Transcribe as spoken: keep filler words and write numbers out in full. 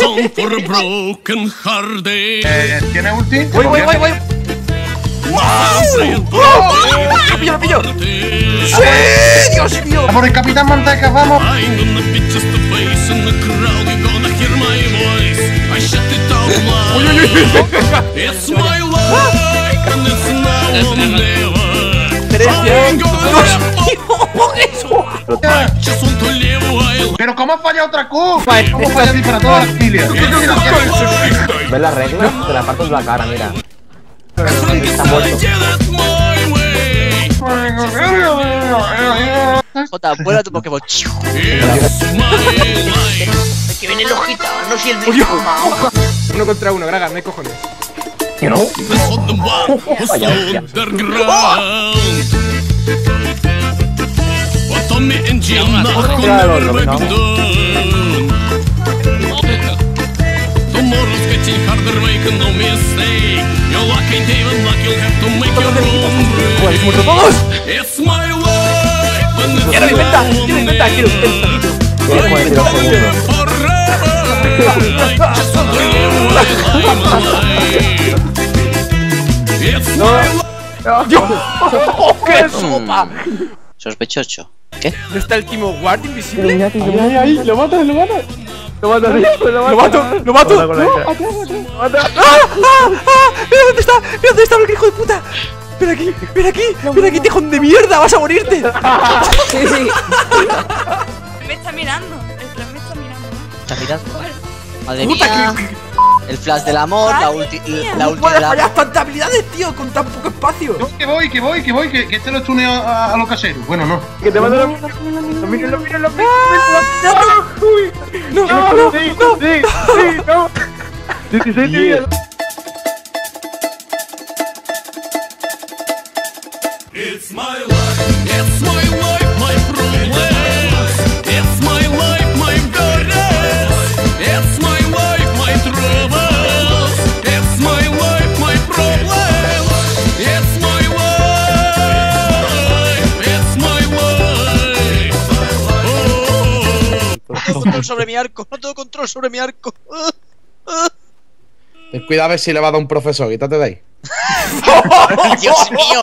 Song for a broken hearted. Eh, ¿tiene ulti? Voy, voy, voy, voy. ¡Wow! ¡Lo pillo, lo pillo! ¡Sí! ¡Dios mío! ¡Por el Capitán Manteca, vamos! ¡Uy, uy, uy! ¡Pero cómo ha fallado otra Q! ¿Cómo falla así para todas las filias? ¿Ves la regla? Te la parto en la cara, mira. Jota, vuela tu Pokémon. Es que viene el hojita, no si el bicho. Uno contra uno, Gragas, no hay cojones. ¿Qué no? ¡Joder, muerto todos! ¡Quiero mi venta! ¡Quiero mi venta! ¡Quiero mi venta! ¡No! ¡Dios! ¡Qué sopa! Sospechoso. ¿Qué? ¿No está el Timo Ward invisible? ¡Ahí, ahí! ¡Lo matas, lo matas! Lo mato, lo mato, lo mato. ¡Lo mato! ¡Ah! ¡Ah! ¡Mira dónde está! ¡Mira dónde está el hijo de puta! ¡Ven aquí! ¡Ven aquí! ¡Ven aquí, tejón de mierda! ¡Vas a morirte! Sí, sí. Me está mirando. El flash me está mirando. ¿Está mirando? Madre mía. El flash del amor, la ulti. La ulti de la. ¡Fallas tantas habilidades, tío! Con tan poco espacio. No, que voy, que voy, que voy, que este lo tune a los caseros. Bueno, no. Que te mando los. ¡Míralo, míralo! No, no, no, sí, no, sí, sí, no. dieciséis de vida. It's my life, it's my life, my problems. It's my life, my burdens. It's my life, my troubles. It's my life, my problems. It's my life, it's my life. No tengo control sobre mi arco, no tengo control sobre mi arco. Ten cuidado a ver si le va a dar un profesor, quítate de ahí. ¡Dios mío!